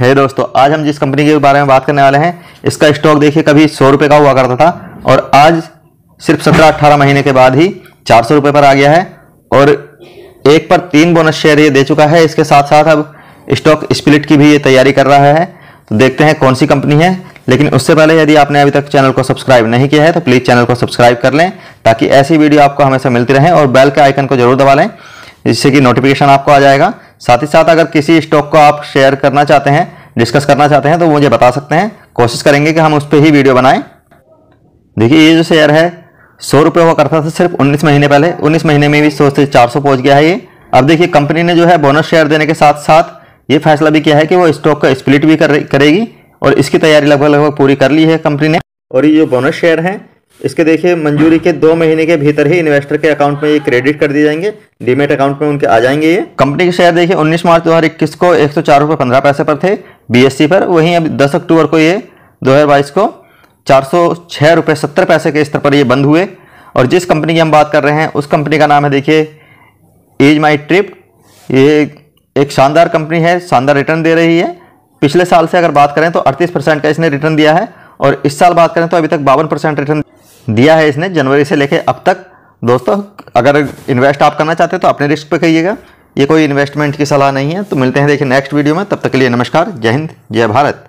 है दोस्तों, आज हम जिस कंपनी के बारे में बात करने वाले हैं इसका स्टॉक देखिए कभी 100 रुपये का हुआ करता था और आज सिर्फ 17-18 महीने के बाद ही 400 रुपये पर आ गया है और 1/3 बोनस शेयर ये दे चुका है। इसके साथ साथ अब स्टॉक स्प्लिट की भी ये तैयारी कर रहा है, तो देखते हैं कौन सी कंपनी है। लेकिन उससे पहले यदि आपने अभी तक चैनल को सब्सक्राइब नहीं किया है तो प्लीज़ चैनल को सब्सक्राइब कर लें ताकि ऐसी वीडियो आपको हमेशा मिलती रहे और बेल के आइकन को जरूर दबा लें जिससे कि नोटिफिकेशन आपको आ जाएगा। साथ ही साथ अगर किसी स्टॉक को आप शेयर करना चाहते हैं, डिस्कस करना चाहते हैं तो मुझे बता सकते हैं, कोशिश करेंगे कि हम उस पर ही वीडियो बनाएं। देखिए ये जो शेयर है 100 रुपये हुआ करता था सिर्फ 19 महीने पहले, 19 महीने में भी 100 से 400 पहुँच गया है ये। अब देखिए कंपनी ने जो है बोनस शेयर देने के साथ साथ ये फैसला भी किया है कि वो स्टॉक का स्प्लिट भी करेगी और इसकी तैयारी लगभग पूरी कर ली है कंपनी ने। और ये जो बोनस शेयर हैं इसके देखिए मंजूरी के 2 महीने के भीतर ही इन्वेस्टर के अकाउंट में ये क्रेडिट कर दिए जाएंगे, डीमेट अकाउंट में उनके आ जाएंगे। ये कंपनी के शेयर देखिए 19 मार्च 2021 को 104.15 रुपये पर थे BSE पर, वहीं अब 10 अक्टूबर को ये 2022 को 406.70 रुपये के स्तर पर ये बंद हुए। और जिस कंपनी की हम बात कर रहे हैं उस कंपनी का नाम है देखिए एज माई ट्रिप। ये एक शानदार कंपनी है, शानदार रिटर्न दे रही है। पिछले साल से अगर बात करें तो 38% का इसने रिटर्न दिया है और इस साल बात करें तो अभी तक 52% रिटर्न दिया है इसने जनवरी से लेके अब तक। दोस्तों अगर इन्वेस्ट आप करना चाहते हैं तो अपने रिस्क पे करिएगा, ये कोई इन्वेस्टमेंट की सलाह नहीं है। तो मिलते हैं देखिए नेक्स्ट वीडियो में, तब तक के लिए नमस्कार, जय हिंद, जय भारत।